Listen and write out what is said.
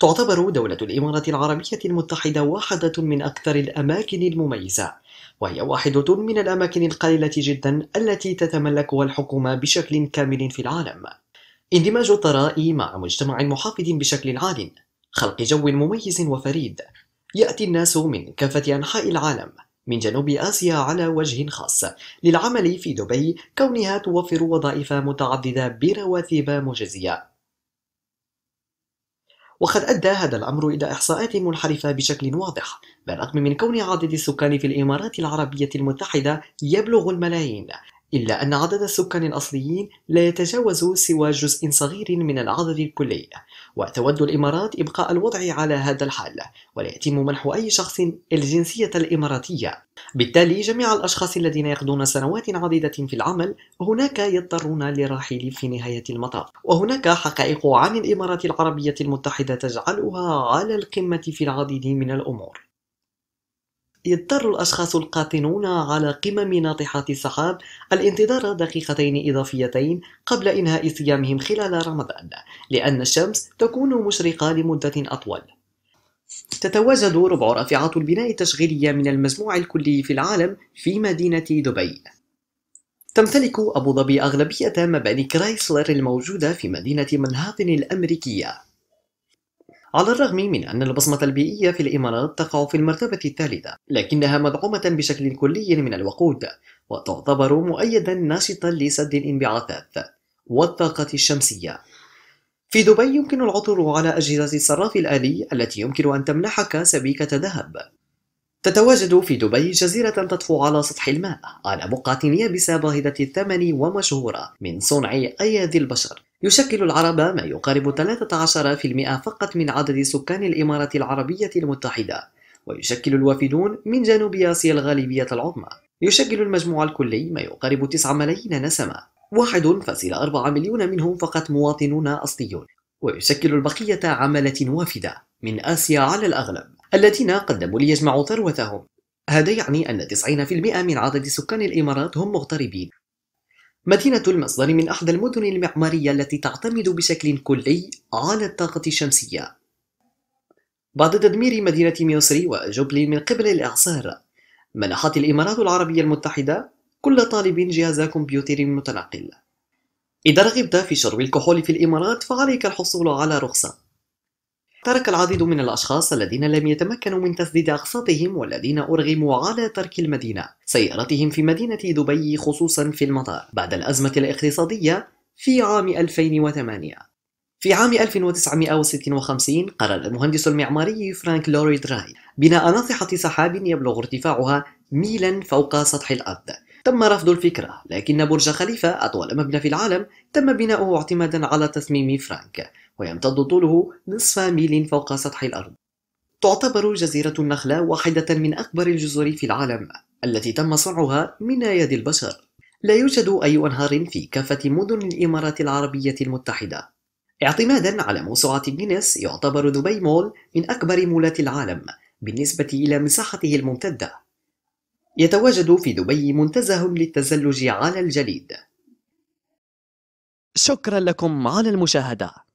تعتبر دولة الإمارات العربية المتحدة واحدة من أكثر الأماكن المميزة، وهي واحدة من الأماكن القليلة جدا التي تتملكها الحكومة بشكل كامل في العالم. اندماج الثراء مع مجتمع محافظ بشكل عال، خلق جو مميز وفريد، يأتي الناس من كافة أنحاء العالم من جنوب آسيا على وجه خاص للعمل في دبي، كونها توفر وظائف متعددة برواتب مجزية. وقد أدى هذا الأمر إلى إحصاءات منحرفة بشكل واضح، بالرغم من كون عدد السكان في الإمارات العربية المتحدة يبلغ الملايين، إلا أن عدد السكان الأصليين لا يتجاوز سوى جزء صغير من العدد الكلي، وتود الإمارات إبقاء الوضع على هذا الحال، ولا يتم منح أي شخص الجنسية الإماراتية. بالتالي جميع الأشخاص الذين يقضون سنوات عديدة في العمل هناك يضطرون للرحيل في نهاية المطاف. وهناك حقائق عن الإمارات العربية المتحدة تجعلها على القمة في العديد من الأمور. يضطر الأشخاص القاطنون على قمم ناطحات السحاب الانتظار دقيقتين إضافيتين قبل إنهاء صيامهم خلال رمضان، لأن الشمس تكون مشرقة لمدة أطول. تتواجد ربع رافعات البناء التشغيلية من المجموع الكلي في العالم في مدينة دبي. تمتلك أبو ظبي أغلبية مباني كرايسلر الموجودة في مدينة منهاتن الأمريكية. على الرغم من أن البصمة البيئية في الإمارات تقع في المرتبة الثالثة، لكنها مدعومة بشكل كلي من الوقود، وتعتبر مؤيدا ناشطا لسد الانبعاثات والطاقة الشمسية. في دبي يمكن العثور على أجهزة الصراف الآلي التي يمكن أن تمنحك سبيكة ذهب. تتواجد في دبي جزيرة تطفو على سطح الماء على بقعة يابسة باهظة الثمن ومشهورة من صنع أيادي البشر. يشكل العرب ما يقارب 13% فقط من عدد سكان الإمارات العربية المتحدة، ويشكل الوافدون من جنوب آسيا الغالبية العظمى. يشكل المجموع الكلي ما يقارب 9 ملايين نسمة، 1.4 مليون منهم فقط مواطنون أصليون، ويشكل البقية عملة وافدة من آسيا على الأغلب الذين قدموا ليجمعوا ثروتهم. هذا يعني أن 90% من عدد سكان الإمارات هم مغتربين. مدينة المصدر من أحد المدن المعمارية التي تعتمد بشكل كلي على الطاقة الشمسية. بعد تدمير مدينة ميوسري وجبل من قبل الإعصار، منحت الإمارات العربية المتحدة كل طالب جهاز كمبيوتر متنقل. إذا رغبت في شرب الكحول في الإمارات فعليك الحصول على رخصة. ترك العديد من الأشخاص الذين لم يتمكنوا من تسديد أقساطهم والذين أرغموا على ترك المدينة سيارتهم في مدينة دبي، خصوصا في المطار، بعد الأزمة الاقتصادية في عام 2008. في عام 1956 قرر المهندس المعماري فرانك لويد رايت بناء ناطحة سحاب يبلغ ارتفاعها ميلا فوق سطح الأرض. تم رفض الفكرة، لكن برج خليفة أطول مبنى في العالم تم بناؤه اعتمادا على تصميم فرانك، ويمتد طوله نصف ميل فوق سطح الأرض. تعتبر جزيرة النخلة واحدة من أكبر الجزر في العالم التي تم صنعها من أيدي البشر. لا يوجد أي أنهار في كافة مدن الإمارات العربية المتحدة. اعتمادا على موسوعة غينيس يعتبر دبي مول من أكبر مولات العالم بالنسبة إلى مساحته الممتدة. يتواجد في دبي منتزه للتزلج على الجليد. شكرا لكم على المشاهدة.